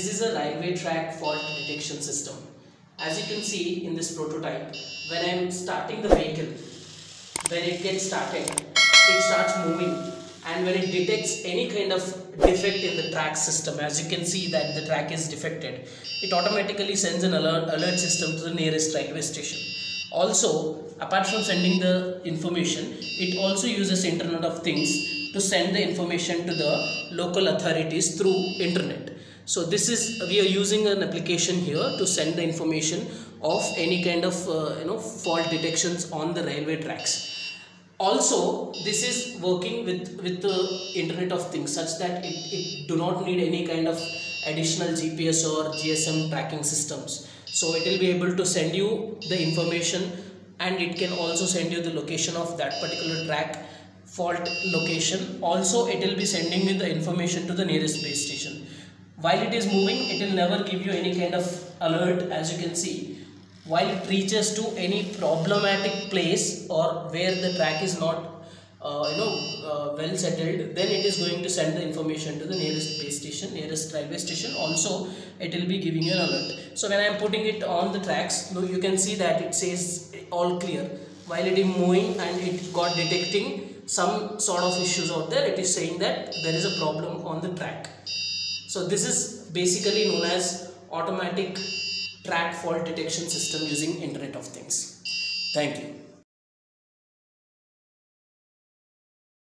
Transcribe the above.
This is a railway track fault detection system. As you can see in this prototype, when I am starting the vehicle, when it gets started, it starts moving, and when it detects any kind of defect in the track system, as you can see that the track is defected, it automatically sends an alert system to the nearest railway station. Also, apart from sending the information, it also uses Internet of Things to send the information to the local authorities through internet. So this is, we are using an application here to send the information of any kind of fault detections on the railway tracks. Also, this is working with the Internet of Things, such that it do not need any kind of additional GPS or GSM tracking systems. So it will be able to send you the information, and it can also send you the location of that particular track fault location. Also, it will be sending you the information to the nearest base station. While it is moving, it will never give you any kind of alert, as you can see. While it reaches to any problematic place or where the track is not well settled, then it is going to send the information to the nearest base station, nearest railway station. Also, it will be giving you an alert. So when I am putting it on the tracks, you can see that it says all clear. While it is moving and it got detecting some sort of issues out there, it is saying that there is a problem on the track. So this is basically known as automatic track fault detection system using Internet of Things. Thank you.